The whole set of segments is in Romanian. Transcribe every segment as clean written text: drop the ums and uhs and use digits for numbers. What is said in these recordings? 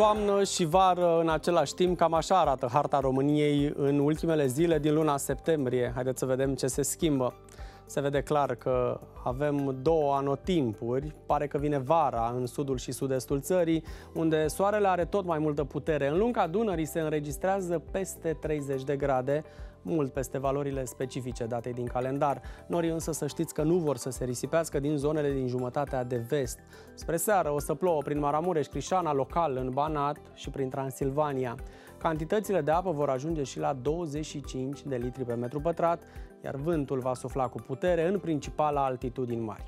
toamnă și vară în același timp, cam așa arată harta României în ultimele zile din luna septembrie. Haideți să vedem ce se schimbă. Se vede clar că avem două anotimpuri, pare că vine vara în sudul și sud-estul țării, unde soarele are tot mai multă putere. În lunga Dunării se înregistrează peste 30 de grade, mult peste valorile specifice date din calendar. Norii însă să știți că nu vor să se risipească din zonele din jumătatea de vest. Spre seară o să plouă prin Maramureș, Crișana, local în Banat și prin Transilvania. Cantitățile de apă vor ajunge și la 25 de litri pe metru pătrat, iar vântul va sufla cu putere, în principal la altitudini mari.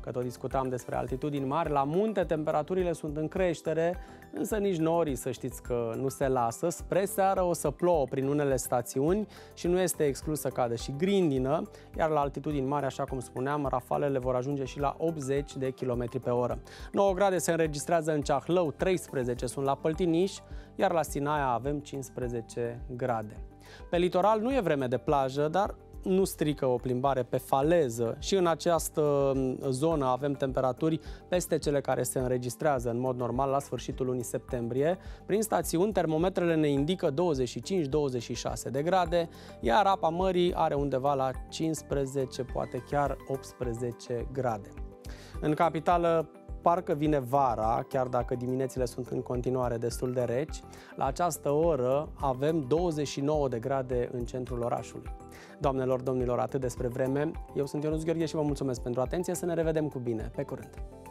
Că tot discutam despre altitudini mari, la munte temperaturile sunt în creștere, însă nici norii să știți că nu se lasă. Spre seară o să plouă prin unele stațiuni și nu este exclus să cadă și grindină, iar la altitudini mari, așa cum spuneam, rafalele vor ajunge și la 80 de km pe oră. 9 grade se înregistrează în Ceahlău, 13 sunt la Păltiniș, iar la Sinaia avem 15 grade. Pe litoral nu e vreme de plajă, dar nu strică o plimbare pe faleză și în această zonă avem temperaturi peste cele care se înregistrează în mod normal la sfârșitul lunii septembrie. Prin stațiuni, termometrele ne indică 25-26 de grade, iar apa mării are undeva la 15, poate chiar 18 grade. În capitală, parcă vine vara, chiar dacă diminețile sunt în continuare destul de reci. La această oră avem 29 de grade în centrul orașului. Doamnelor, domnilor, atât despre vreme. Eu sunt Ionuţ Gheorghe și vă mulțumesc pentru atenție. Să ne revedem cu bine. Pe curând!